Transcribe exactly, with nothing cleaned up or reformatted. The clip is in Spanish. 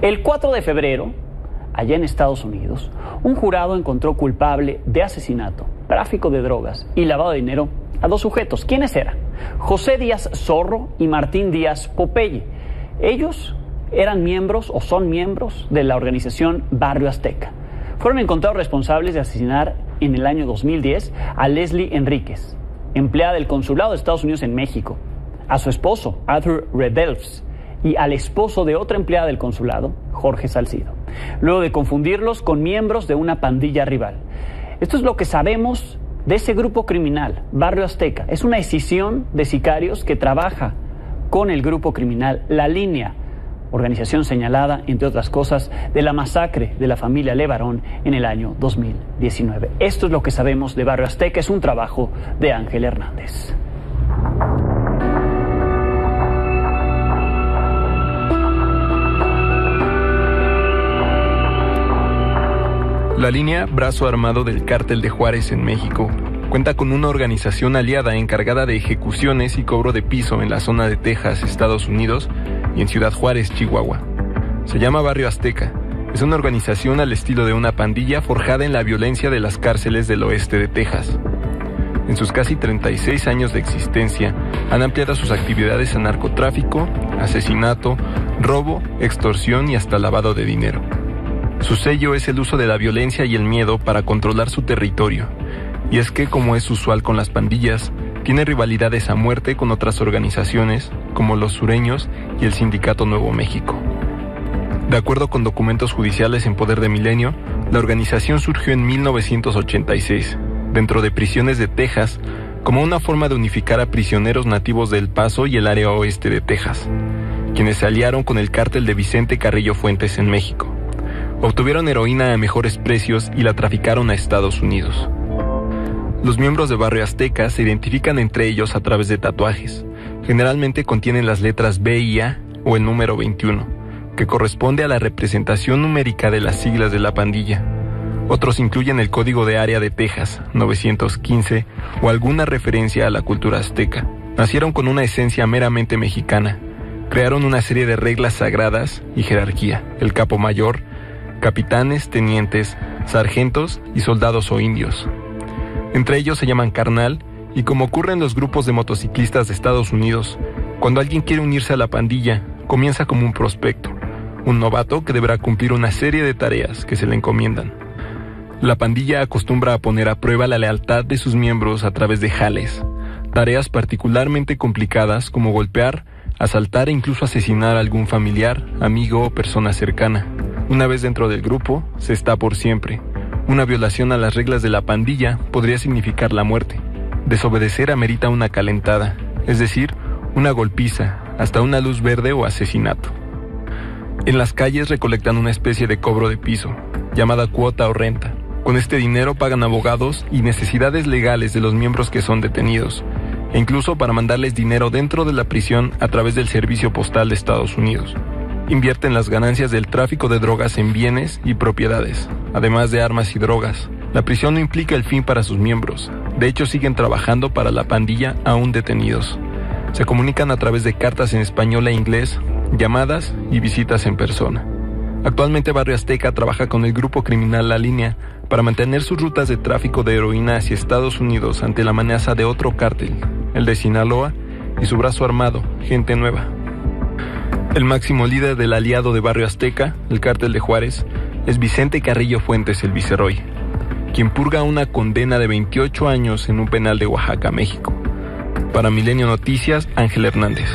El cuatro de febrero, allá en Estados Unidos, un jurado encontró culpable de asesinato, tráfico de drogas y lavado de dinero a dos sujetos. ¿Quiénes eran? José Díaz Zorro y Martín Díaz Popeye. Ellos eran miembros o son miembros de la organización Barrio Azteca. Fueron encontrados responsables de asesinar en el año dos mil diez a Leslie Enríquez, empleada del Consulado de Estados Unidos en México, a su esposo, Arthur Redelfs, y al esposo de otra empleada del consulado, Jorge Salcido, luego de confundirlos con miembros de una pandilla rival. Esto es lo que sabemos de ese grupo criminal, Barrio Azteca. Es una escisión de sicarios que trabaja con el grupo criminal La Línea, organización señalada, entre otras cosas, de la masacre de la familia LeBarón en el año dos mil diecinueve. Esto es lo que sabemos de Barrio Azteca. Es un trabajo de Ángel Hernández. La Línea, brazo armado del Cártel de Juárez en México, cuenta con una organización aliada encargada de ejecuciones y cobro de piso en la zona de Texas, Estados Unidos, y en Ciudad Juárez, Chihuahua. Se llama Barrio Azteca. Es una organización al estilo de una pandilla forjada en la violencia de las cárceles del oeste de Texas. En sus casi treinta y seis años de existencia, han ampliado sus actividades a narcotráfico, asesinato, robo, extorsión y hasta lavado de dinero. Su sello es el uso de la violencia y el miedo para controlar su territorio. Y es que, como es usual con las pandillas, tiene rivalidades a muerte con otras organizaciones, como los Sureños y el Sindicato Nuevo México. De acuerdo con documentos judiciales en poder de Milenio, la organización surgió en mil novecientos ochenta y seis, dentro de prisiones de Texas, como una forma de unificar a prisioneros nativos de El Paso y el área oeste de Texas, quienes se aliaron con el cártel de Vicente Carrillo Fuentes en México. Obtuvieron heroína a mejores precios y la traficaron a Estados Unidos. Los miembros de Barrio Azteca se identifican entre ellos a través de tatuajes. Generalmente contienen las letras B y A o el número veintiuno, que corresponde a la representación numérica de las siglas de la pandilla. Otros incluyen el código de área de Texas, novecientos quince, o alguna referencia a la cultura azteca. Nacieron con una esencia meramente mexicana. Crearon una serie de reglas sagradas y jerarquía. El capo mayor, capitanes, tenientes, sargentos y soldados o indios. Entre ellos se llaman carnal, y como ocurre en los grupos de motociclistas de Estados Unidos, cuando alguien quiere unirse a la pandilla, comienza como un prospecto, un novato que deberá cumplir una serie de tareas que se le encomiendan. La pandilla acostumbra a poner a prueba la lealtad de sus miembros a través de jales, tareas particularmente complicadas como golpear, asaltar e incluso asesinar a algún familiar, amigo o persona cercana. Una vez dentro del grupo, se está por siempre. Una violación a las reglas de la pandilla podría significar la muerte. Desobedecer amerita una calentada, es decir, una golpiza, hasta una luz verde o asesinato. En las calles recolectan una especie de cobro de piso, llamada cuota o renta. Con este dinero pagan abogados y necesidades legales de los miembros que son detenidos, e incluso para mandarles dinero dentro de la prisión a través del Servicio Postal de Estados Unidos. Invierten las ganancias del tráfico de drogas en bienes y propiedades, además de armas y drogas. La prisión no implica el fin para sus miembros. De hecho, siguen trabajando para la pandilla aún detenidos. Se comunican a través de cartas en español e inglés, llamadas y visitas en persona. Actualmente Barrio Azteca trabaja con el grupo criminal La Línea para mantener sus rutas de tráfico de heroína hacia Estados Unidos ante la amenaza de otro cártel, el de Sinaloa, y su brazo armado, Gente Nueva. El máximo líder del aliado de Barrio Azteca, el Cártel de Juárez, es Vicente Carrillo Fuentes, el Viceroy, quien purga una condena de veintiocho años en un penal de Oaxaca, México. Para Milenio Noticias, Ángel Hernández.